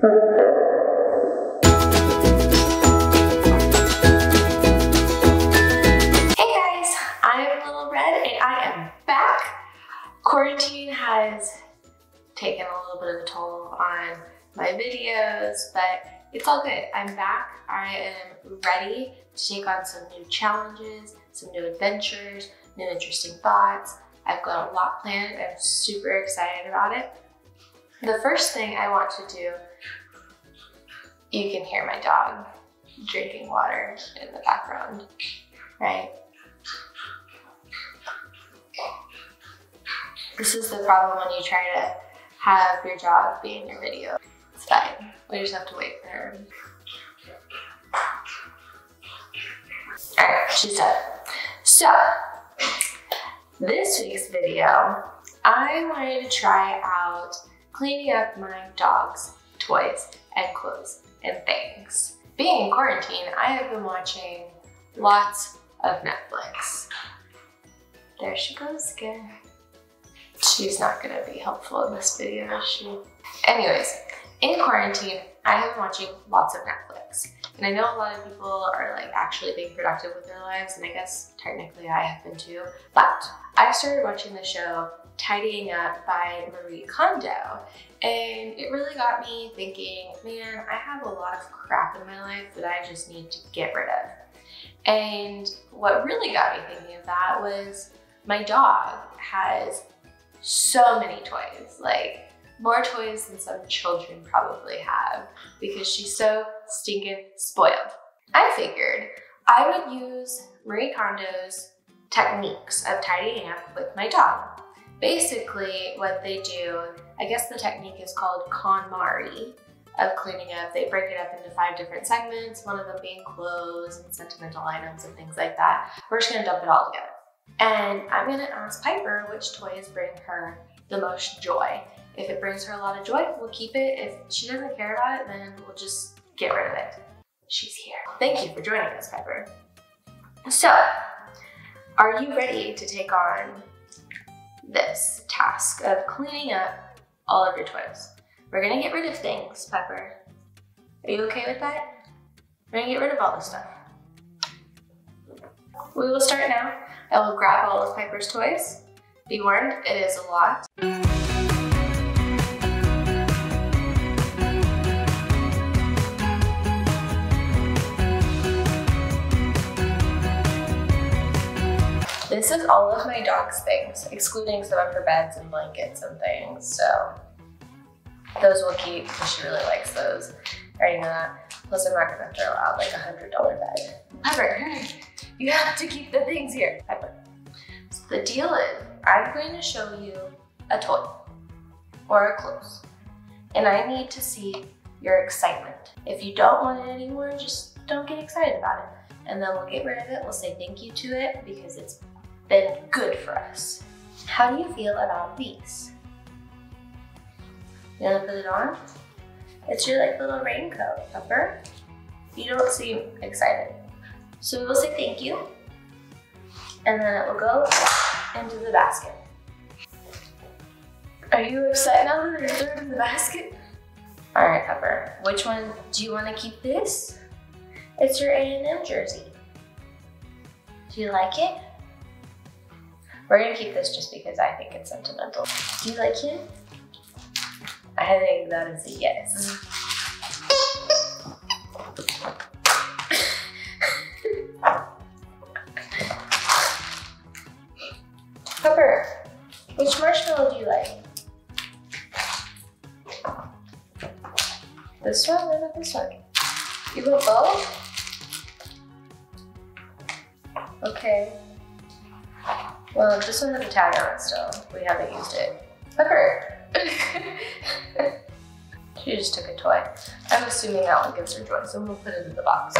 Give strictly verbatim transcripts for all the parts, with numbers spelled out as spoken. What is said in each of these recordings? Hey guys, I'm Little Red and I am back. Quarantine has taken a little bit of a toll on my videos, but it's all good. I'm back. I am ready to take on some new challenges, some new adventures, new interesting thoughts. I've got a lot planned. I'm super excited about it. The first thing I want to do, you can hear my dog drinking water in the background, right? This is the problem when you try to have your dog be in your video. It's fine. We just have to wait for her. All right, she's done. So, this week's video, I wanted to try out cleaning up my dog's toys and clothes and things. Being in quarantine, I have been watching lots of Netflix. There she goes again. She's not gonna be helpful in this video, is she? Anyways, in quarantine, I have been watching lots of Netflix. And I know a lot of people are like actually being productive with their lives, and I guess technically I have been too, but I started watching the show Tidying Up by Marie Kondo, and it really got me thinking, man, I have a lot of crap in my life that I just need to get rid of. And what really got me thinking of that was my dog has so many toys, like more toys than some children probably have, because she's so stinking spoiled. I figured I would use Marie Kondo's techniques of tidying up with my dog. Basically what they do, I guess the technique is called KonMari of cleaning up. They break it up into five different segments, one of them being clothes and sentimental items and things like that. We're just gonna dump it all together. And I'm gonna ask Piper which toys bring her the most joy. If it brings her a lot of joy, we'll keep it. If she doesn't care about it, then we'll just get rid of it. She's here. Thank you for joining us, Piper. So, are you ready to take on this task of cleaning up all of your toys? We're gonna get rid of things, Piper. Are you okay with that? We're gonna get rid of all this stuff. We will start now. I will grab all of Piper's toys. Be warned, it is a lot. This is all of my dog's things, excluding some of her beds and blankets and things, so those we'll keep because she really likes those. Already know that. Plus, I'm not gonna throw out like a hundred dollar bed. Piper, you have to keep the things here. Piper. So the deal is, I'm going to show you a toy or a clothes, and I need to see your excitement. If you don't want it anymore, just don't get excited about it, and then we'll get rid of it. We'll say thank you to it because it's been good for us. How do you feel about these? You wanna put it on? It's your like little raincoat, Pepper. You don't seem excited. So we will say thank you, and then it will go into the basket. Are you upset now that I threw it in the basket? All right, Pepper, which one, do you wanna keep this? It's your A and M jersey. Do you like it? We're gonna keep this just because I think it's sentimental. Do you like him? I think that is a yes. Pepper, which marshmallow do you like? This one or not this one? You want both? Okay. Well, this one has a tag on it still. We haven't used it. Pepper! She just took a toy. I'm assuming that one gives her joy, so we'll put it in the box.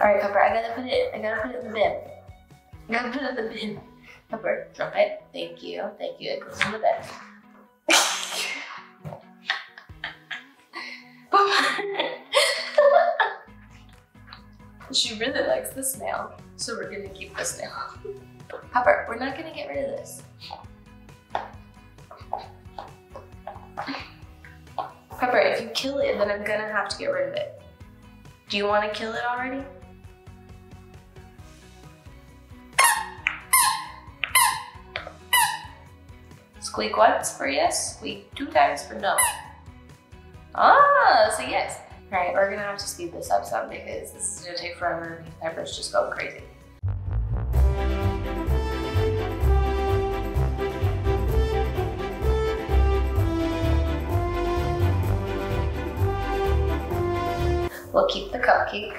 All right, Piper, I gotta put it, I gotta put it in the bin. I gotta put it in the bin. Piper, drop it. Thank you, thank you. It goes in the bin. She really likes the snail, so we're gonna keep the snail. Piper, we're not gonna get rid of this. Piper, if you kill it, then I'm gonna have to get rid of it. Do you wanna kill it already? Squeak once for yes, squeak two times for no. Ah, so yes. All right, we're gonna have to speed this up some because this is gonna take forever and Piper's just going crazy. We'll keep the cupcake.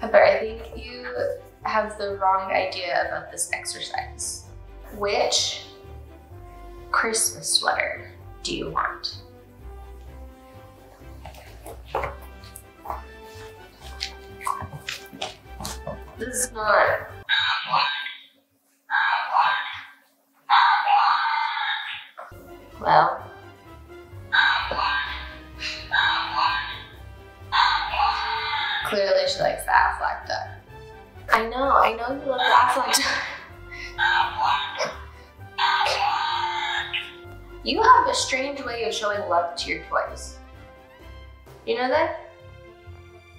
Piper, I think you have the wrong idea about this exercise. Which Christmas sweater do you want? This is not. Well, clearly she likes the Aflac duck. I know, I know you love the Aflac duck. You have a strange way of showing love to your toys. You know that?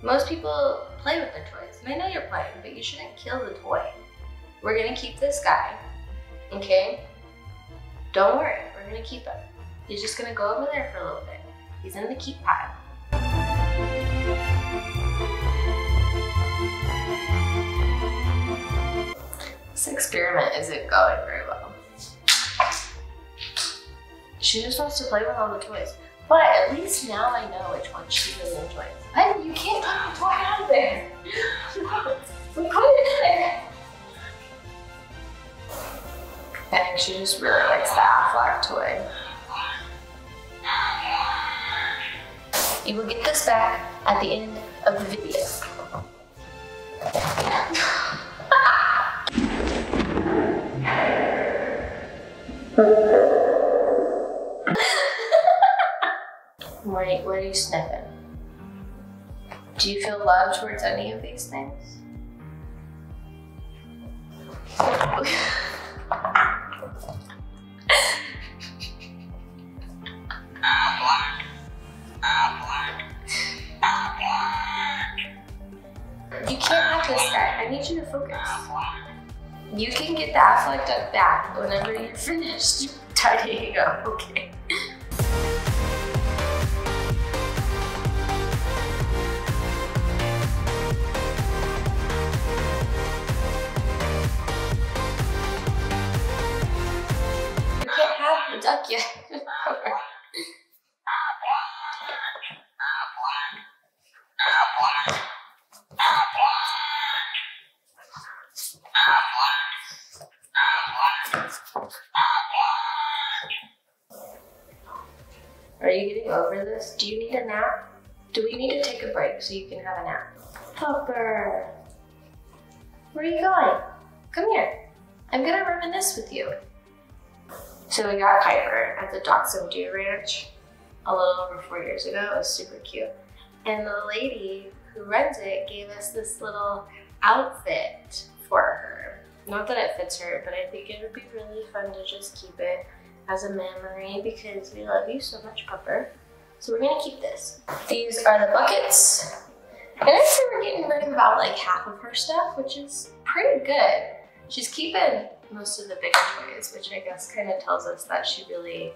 Most people play with their toys, and I know you're playing, but you shouldn't kill the toy. We're gonna keep this guy, okay? Don't worry. We're gonna keep him. He's just gonna go over there for a little bit. He's in the keep pile. This experiment isn't going very well. She just wants to play with all the toys. But at least now I know which one she really enjoys. Hey, you can't put the toy out of there. We put it in there. I think she just really likes the Aflac toy. You will get this back at the end of the video. What are you, what are you sniffing? Do you feel love towards any of these things? You can get the Aflac duck back whenever you're finished tidying up, okay? You can't have the duck yet. Are you getting over this? Do you need a nap? Do we need to take a break so you can have a nap? Piper, where are you going? Come here. I'm gonna reminisce with you. So we got Piper at the Dachshund Deer Ranch a little over four years ago. It was super cute. And the lady who runs it gave us this little outfit for her. Not that it fits her, but I think it would be really fun to just keep it as a memory because we love you so much, Piper. So we're gonna keep this. These are the buckets. And I'd say we're getting rid of about like half of her stuff, which is pretty good. She's keeping most of the bigger toys, which I guess kind of tells us that she really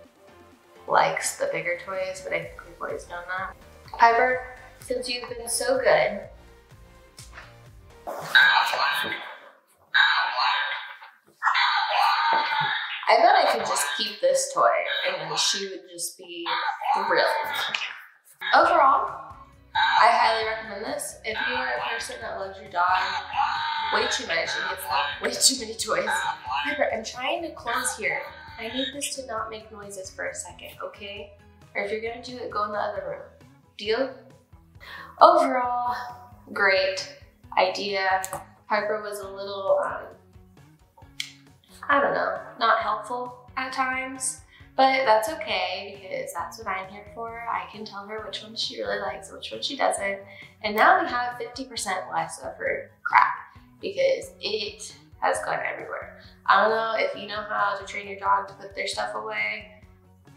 likes the bigger toys, but I think we've always known that. Piper, since you've been so good, I bet I could just keep this toy and she would just be thrilled. Overall, I highly recommend this. If you are a person that loves your dog way too much and gets way too many toys. Piper, I'm trying to close here. I need this to not make noises for a second, okay? Or if you're gonna do it, go in the other room. Deal? Overall, great idea. Piper was a little, um, I don't know, not helpful at times, but that's okay because that's what I'm here for. I can tell her which one she really likes and which one she doesn't. And now we have fifty percent less of her crap because it has gone everywhere. I don't know if you know how to train your dog to put their stuff away,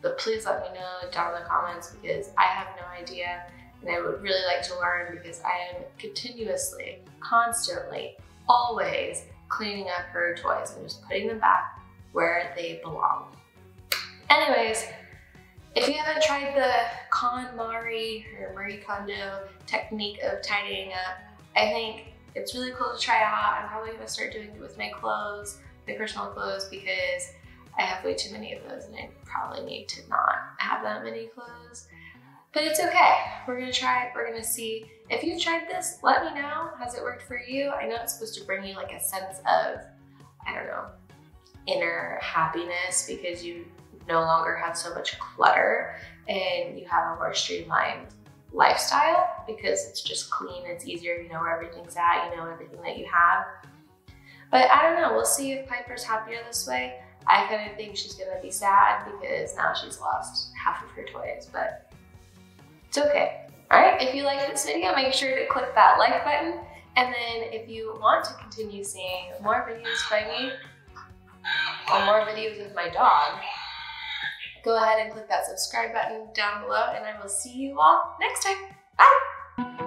but please let me know down in the comments because I have no idea. And I would really like to learn because I am continuously, constantly, always cleaning up her toys and just putting them back where they belong. Anyways, if you haven't tried the KonMari or Marie Kondo technique of tidying up, I think it's really cool to try out. I'm probably gonna start doing it with my clothes, my personal clothes, because I have way too many of those and I probably need to not have that many clothes. But it's okay. We're gonna try it. We're gonna see. If you've tried this, let me know. Has it worked for you? I know it's supposed to bring you like a sense of, I don't know, inner happiness because you no longer have so much clutter and you have a more streamlined lifestyle because it's just clean. It's easier. You know where everything's at. You know everything that you have. But I don't know. We'll see if Piper's happier this way. I kind of think she's gonna be sad because now she's lost half of her toys, but it's okay. All right, if you liked this video, make sure to click that like button. And then if you want to continue seeing more videos by me or more videos of my dog, go ahead and click that subscribe button down below and I will see you all next time. Bye.